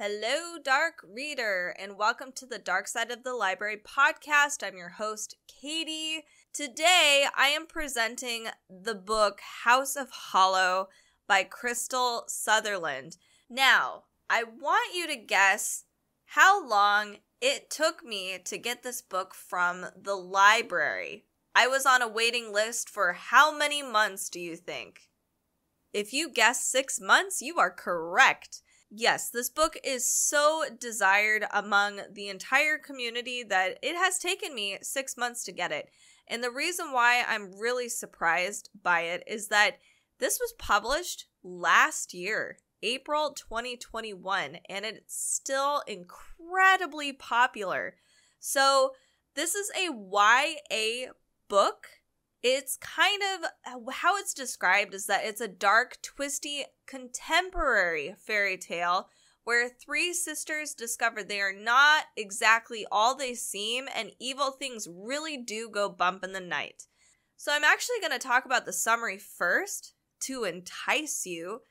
Hello, Dark Reader, and welcome to the Dark Side of the Library podcast. I'm your host, Katie. Today, I am presenting the book House of Hollow by Krystal Sutherland. Now, I want you to guess how long it took me to get this book from the library. I was on a waiting list for how many months, do you think? If you guessed 6 months, you are correct. Yes, this book is so desired among the entire community that it has taken me 6 months to get it. And the reason why I'm really surprised by it is that this was published last year, April 2021, and it's still incredibly popular. So this is a YA book. It's kind of how it's described is that it's a dark, twisty, contemporary fairy tale where three sisters discover they are not exactly all they seem and evil things really do go bump in the night. So I'm actually going to talk about the summary first to entice you,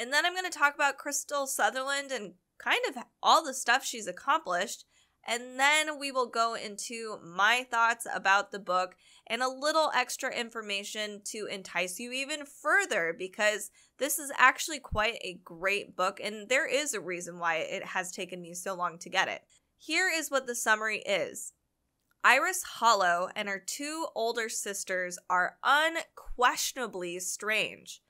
and then I'm going to talk about Krystal Sutherland and kind of all the stuff she's accomplished. And then we will go into my thoughts about the book and a little extra information to entice you even further, because this is actually quite a great book and there is a reason why it has taken me so long to get it. Here is what the summary is. Iris Hollow and her two older sisters are unquestionably strange.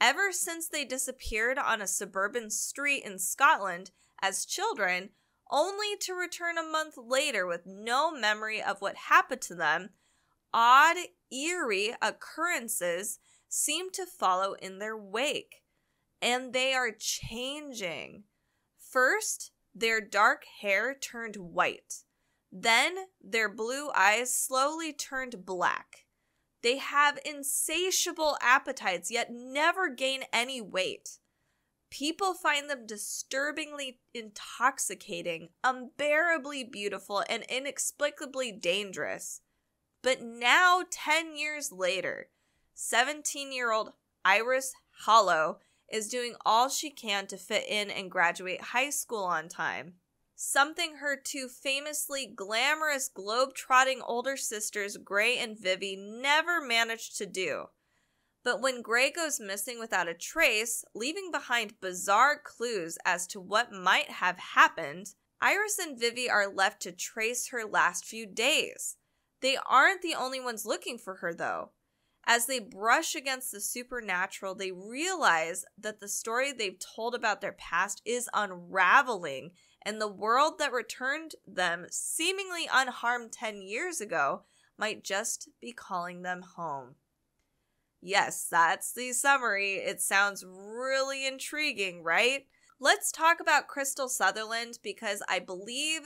Ever since they disappeared on a suburban street in Scotland as children, only to return a month later with no memory of what happened to them, odd, eerie occurrences seem to follow in their wake, and they are changing. First, their dark hair turned white. Then, their blue eyes slowly turned black. They have insatiable appetites, yet never gain any weight. People find them disturbingly intoxicating, unbearably beautiful, and inexplicably dangerous. But now, 10 years later, 17-year-old Iris Hollow is doing all she can to fit in and graduate high school on time, something her two famously glamorous globe-trotting older sisters, Gray and Vivi, never managed to do. But when Gray goes missing without a trace, leaving behind bizarre clues as to what might have happened, Iris and Vivi are left to trace her last few days. They aren't the only ones looking for her, though. As they brush against the supernatural, they realize that the story they've told about their past is unraveling, and the world that returned them seemingly unharmed 10 years ago might just be calling them home. Yes, that's the summary. It sounds really intriguing, right? Let's talk about Krystal Sutherland, because I believe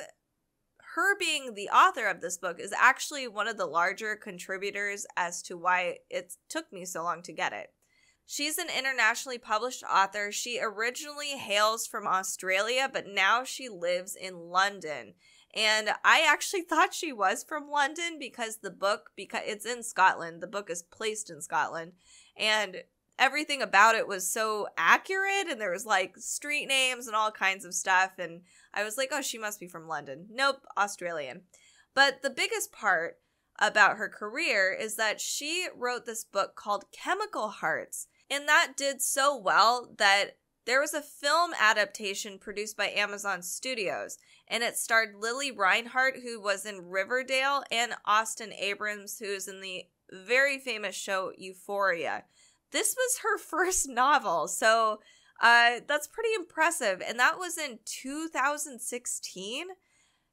her being the author of this book is actually one of the larger contributors as to why it took me so long to get it. She's an internationally published author. She originally hails from Australia, but now she lives in London. And I actually thought she was from London because the book, because it's in Scotland, the book is placed in Scotland, and everything about it was so accurate, and there was like street names and all kinds of stuff, and I was like, oh, she must be from London. Nope, Australian. But the biggest part about her career is that she wrote this book called Chemical Hearts, and that did so well that there was a film adaptation produced by Amazon Studios, and it starred Lily Reinhart, who was in Riverdale, and Austin Abrams, who is in the very famous show Euphoria. This was her first novel, so that's pretty impressive. And that was in 2016.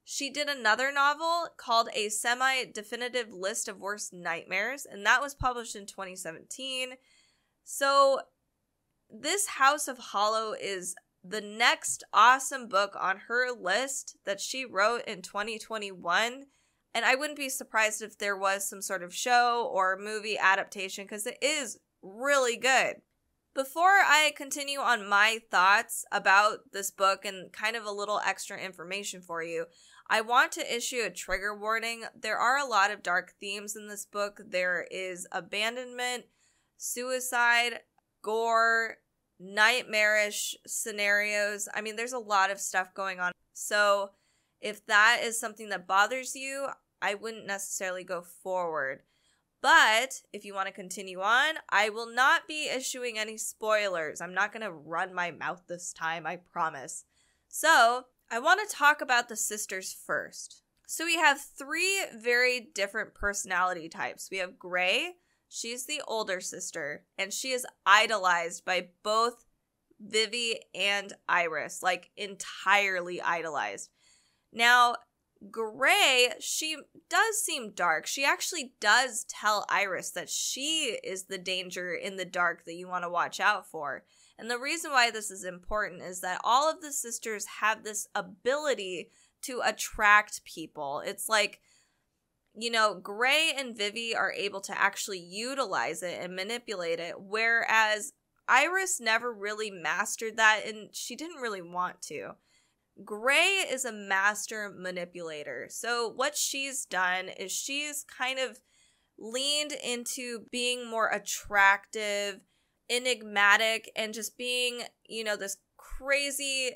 She did another novel called A Semi-Definitive List of Worst Nightmares, and that was published in 2017. So this House of Hollow is the next awesome book on her list that she wrote in 2021. And I wouldn't be surprised if there was some sort of show or movie adaptation, because it is really good. Before I continue on my thoughts about this book and kind of a little extra information for you, I want to issue a trigger warning. There are a lot of dark themes in this book. There is abandonment, suicide, gore, nightmarish scenarios. I mean, there's a lot of stuff going on. So if that is something that bothers you, I wouldn't necessarily go forward. But if you want to continue on, I will not be issuing any spoilers. I'm not going to run my mouth this time, I promise. So I want to talk about the sisters first. So we have three very different personality types. We have Gray, she's the older sister, and she is idolized by both Vivi and Iris, like entirely idolized. Now, Gray, she does seem dark. She actually does tell Iris that she is the danger in the dark that you want to watch out for. And the reason why this is important is that all of the sisters have this ability to attract people. It's like, you know, Gray and Vivi are able to actually utilize it and manipulate it, whereas Iris never really mastered that, and she didn't really want to. Gray is a master manipulator. So what she's done is she's kind of leaned into being more attractive, enigmatic, and just being, you know, this crazy,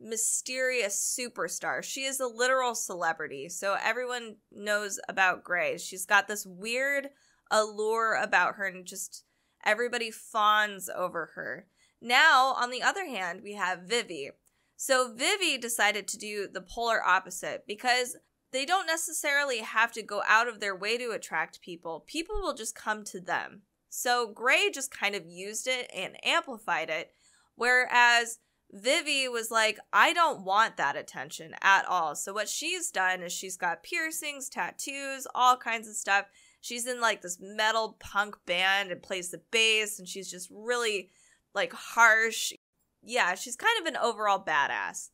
mysterious superstar. She is a literal celebrity. So everyone knows about Gray. She's got this weird allure about her, and just everybody fawns over her. Now, on the other hand, we have Vivi. So Vivi decided to do the polar opposite because they don't necessarily have to go out of their way to attract people. People will just come to them. So Gray just kind of used it and amplified it, whereas Vivi was like, I don't want that attention at all. So what she's done is she's got piercings, tattoos, all kinds of stuff. She's in like this metal punk band and plays the bass, and she's just really like harsh. Yeah, she's kind of an overall badass.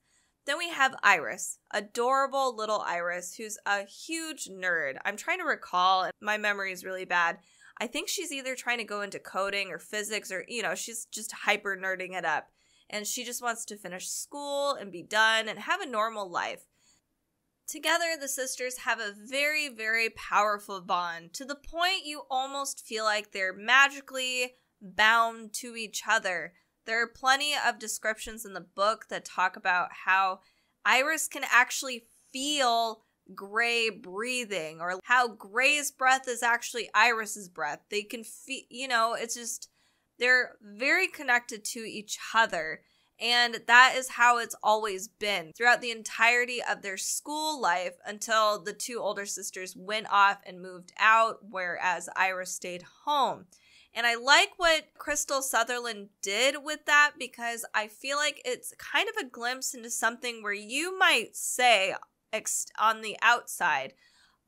Then we have Iris, adorable little Iris, who's a huge nerd. I'm trying to recall, and my memory is really bad. I think she's either trying to go into coding or physics, or, you know, she's just hyper nerding it up. And she just wants to finish school and be done and have a normal life. Together, the sisters have a very, very powerful bond, to the point you almost feel like they're magically bound to each other. There are plenty of descriptions in the book that talk about how Iris can actually feel Gray breathing, or how Gray's breath is actually Iris's breath. They can feel, you know, it's just, they're very connected to each other. And that is how it's always been throughout the entirety of their school life until the two older sisters went off and moved out, whereas Iris stayed home. And I like what Krystal Sutherland did with that, because I feel like it's kind of a glimpse into something where you might say on the outside,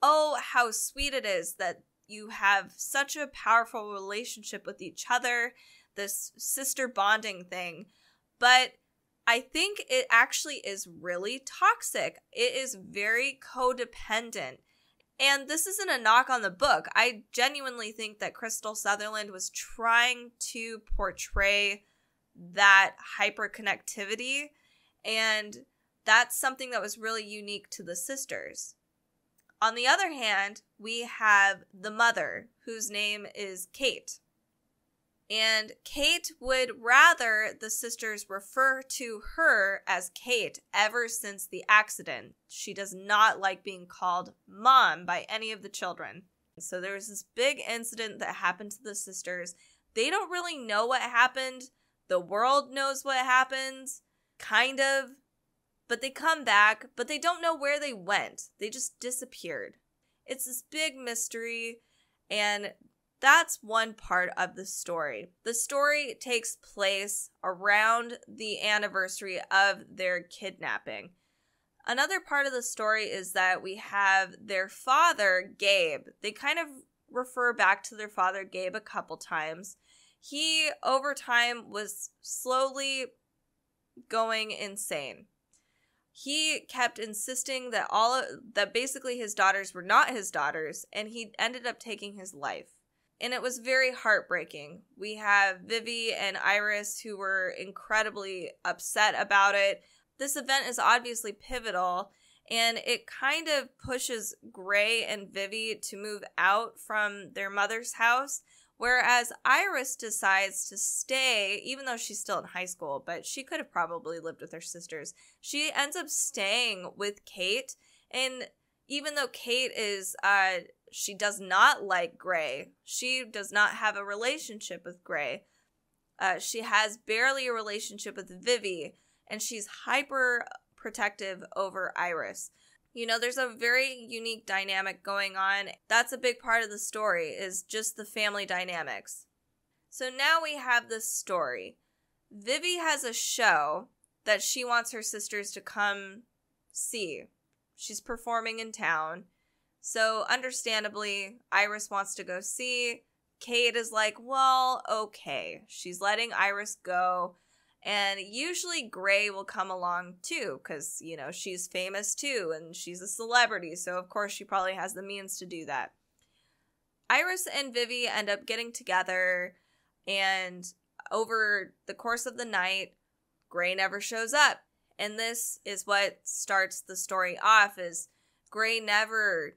oh, how sweet it is that you have such a powerful relationship with each other, this sister bonding thing. But I think it actually is really toxic. It is very codependent. And this isn't a knock on the book. I genuinely think that Krystal Sutherland was trying to portray that hyperconnectivity, and that's something that was really unique to the sisters. On the other hand, we have the mother, whose name is Kate. And Kate would rather the sisters refer to her as Kate ever since the accident. She does not like being called Mom by any of the children. So there was this big incident that happened to the sisters. They don't really know what happened. The world knows what happens, kind of. But they come back, but they don't know where they went. They just disappeared. It's this big mystery, and that's one part of the story. The story takes place around the anniversary of their kidnapping. Another part of the story is that we have their father, Gabe. They kind of refer back to their father, Gabe, a couple times. He, over time, was slowly going insane. He kept insisting that basically his daughters were not his daughters, and he ended up taking his life. And it was very heartbreaking. We have Vivi and Iris, who were incredibly upset about it. This event is obviously pivotal, and it kind of pushes Gray and Vivi to move out from their mother's house, Whereas Iris decides to stay, even though she's still in high school, but she could have probably lived with her sisters. She ends up staying with Kate, and even though Kate is, she does not like Gray. She does not have a relationship with Gray. She has barely a relationship with Vivi, and she's hyper protective over Iris. You know, there's a very unique dynamic going on. That's a big part of the story, is just the family dynamics. So now we have this story. Vivi has a show that she wants her sisters to come see. She's performing in town. So understandably, Iris wants to go see. Kate is like, well, okay. She's letting Iris go. And usually Gray will come along too, because, you know, she's famous too, and she's a celebrity, so of course she probably has the means to do that. Iris and Vivi end up getting together, and over the course of the night, Gray never shows up. And this is what starts the story off, is Gray never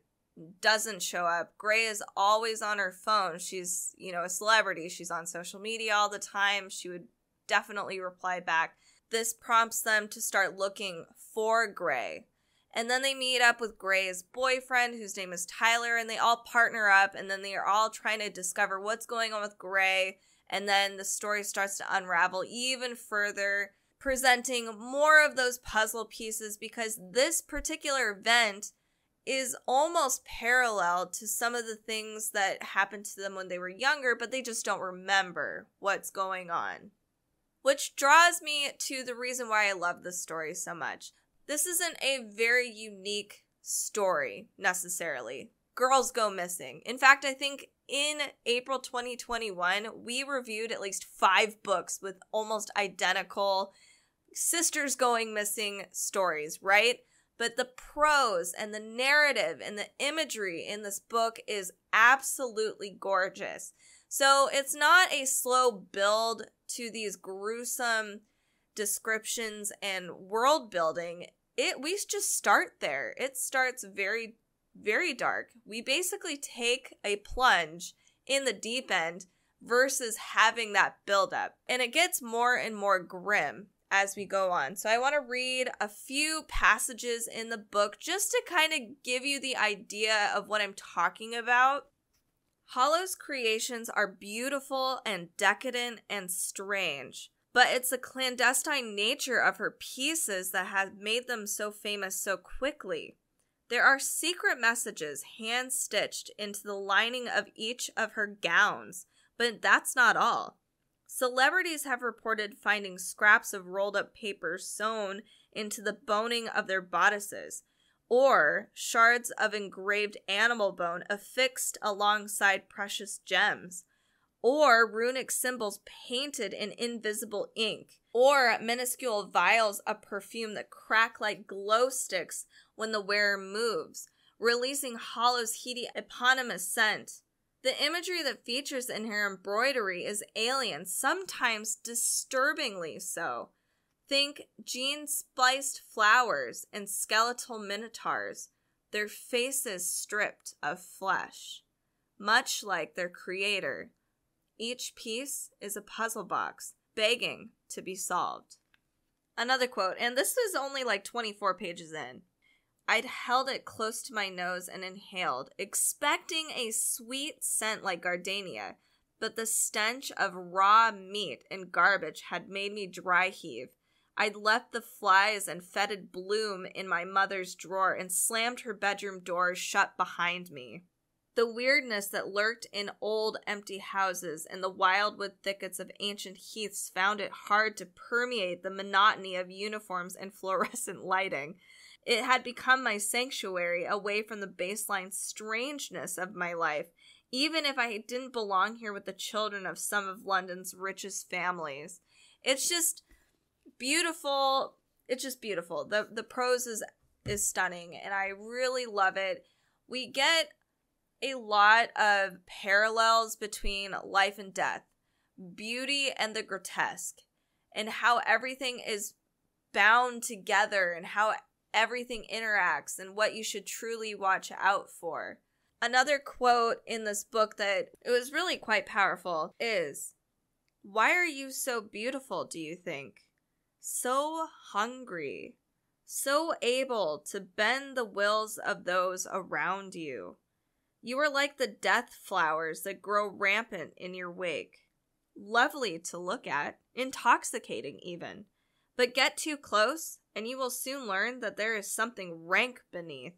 doesn't show up. Gray is always on her phone. She's, you know, a celebrity. She's on social media all the time. She would definitely reply back. This prompts them to start looking for Gray. And then they meet up with Gray's boyfriend, whose name is Tyler, and they all partner up, and then they are all trying to discover what's going on with Gray. And then the story starts to unravel even further, presenting more of those puzzle pieces, because this particular event is almost parallel to some of the things that happened to them when they were younger, but they just don't remember what's going on. Which draws me to the reason why I love this story so much. This isn't a very unique story, necessarily. Girls go missing. In fact, I think in April 2021, we reviewed at least 5 books with almost identical sisters going missing stories, right? But the prose and the narrative and the imagery in this book is absolutely gorgeous. So it's not a slow build to these gruesome descriptions and world building. We just start there. It starts very, very dark. We basically take a plunge in the deep end versus having that build up. And it gets more and more grim as we go on. So I want to read a few passages in the book just to kind of give you the idea of what I'm talking about. Hollow's creations are beautiful and decadent and strange, but it's the clandestine nature of her pieces that has made them so famous so quickly. There are secret messages hand-stitched into the lining of each of her gowns, but that's not all. Celebrities have reported finding scraps of rolled-up paper sewn into the boning of their bodices, or shards of engraved animal bone affixed alongside precious gems, or runic symbols painted in invisible ink, or minuscule vials of perfume that crack like glow sticks when the wearer moves, releasing Hollow's heady eponymous scent. The imagery that features in her embroidery is alien, sometimes disturbingly so. Think gene-spliced flowers and skeletal minotaurs, their faces stripped of flesh, much like their creator. Each piece is a puzzle box, begging to be solved. Another quote, and this is only like 24 pages in. I'd held it close to my nose and inhaled, expecting a sweet scent like gardenia, but the stench of raw meat and garbage had made me dry heave. I'd left the flies and fetid bloom in my mother's drawer and slammed her bedroom door shut behind me. The weirdness that lurked in old, empty houses and the wildwood thickets of ancient heaths found it hard to permeate the monotony of uniforms and fluorescent lighting. It had become my sanctuary away from the baseline strangeness of my life, even if I didn't belong here with the children of some of London's richest families. It's just beautiful. It's just beautiful. The prose is stunning, and I really love it. We get a lot of parallels between life and death, beauty and the grotesque, and how everything is bound together and how everything interacts and what you should truly watch out for. Another quote in this book that it was really quite powerful is, "Why are you so beautiful, do you think? So hungry, so able to bend the wills of those around you. You are like the death flowers that grow rampant in your wake. Lovely to look at, intoxicating even. But get too close, and you will soon learn that there is something rank beneath.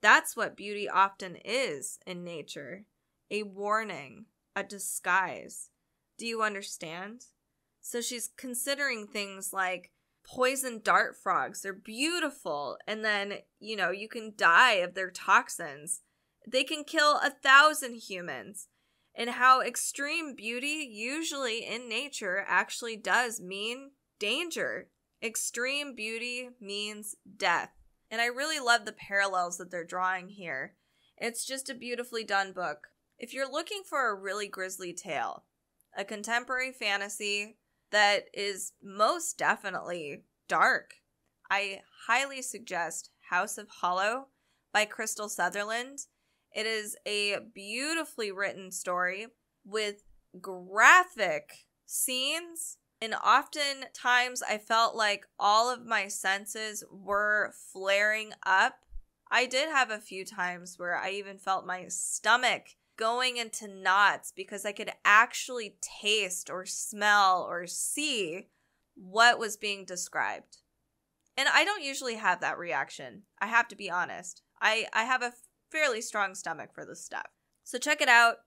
That's what beauty often is in nature. A warning, a disguise. Do you understand?" So she's considering things like poison dart frogs. They're beautiful. And then, you know, you can die of their toxins. They can kill 1,000 humans. And how extreme beauty usually in nature actually does mean danger. Extreme beauty means death. And I really love the parallels that they're drawing here. It's just a beautifully done book. If you're looking for a really grisly tale, a contemporary fantasy that is most definitely dark, I highly suggest House of Hollow by Krystal Sutherland. It is a beautifully written story with graphic scenes. And oftentimes I felt like all of my senses were flaring up. I did have a few times where I even felt my stomach going into knots because I could actually taste or smell or see what was being described. And I don't usually have that reaction. I have to be honest. I have a fairly strong stomach for this stuff. So check it out.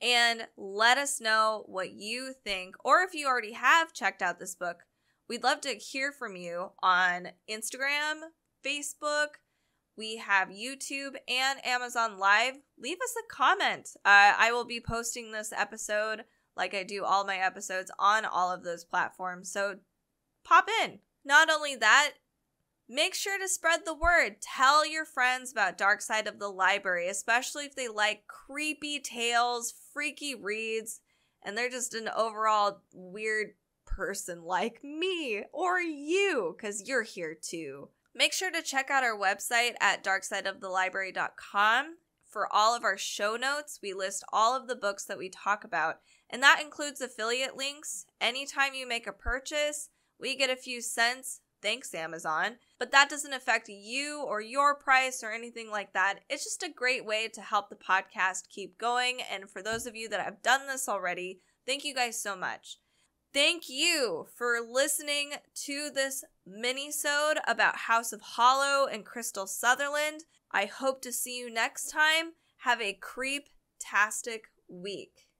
And let us know what you think, or if you already have checked out this book. We'd love to hear from you on Instagram, Facebook. We have YouTube and Amazon Live. Leave us a comment. I will be posting this episode, like I do all my episodes, on all of those platforms. So pop in. Not only that, make sure to spread the word. Tell your friends about Dark Side of the Library, especially if they like creepy tales, freaky reads, and they're just an overall weird person like me or you, because you're here too. Make sure to check out our website at darksideofthelibrary.com for all of our show notes. We list all of the books that we talk about, and that includes affiliate links. Anytime you make a purchase, we get a few cents. Thanks, Amazon. But that doesn't affect you or your price or anything like that. It's just a great way to help the podcast keep going. And for those of you that have done this already, thank you guys so much. Thank you for listening to this mini-sode about House of Hollow and Krystal Sutherland. I hope to see you next time. Have a creep-tastic week.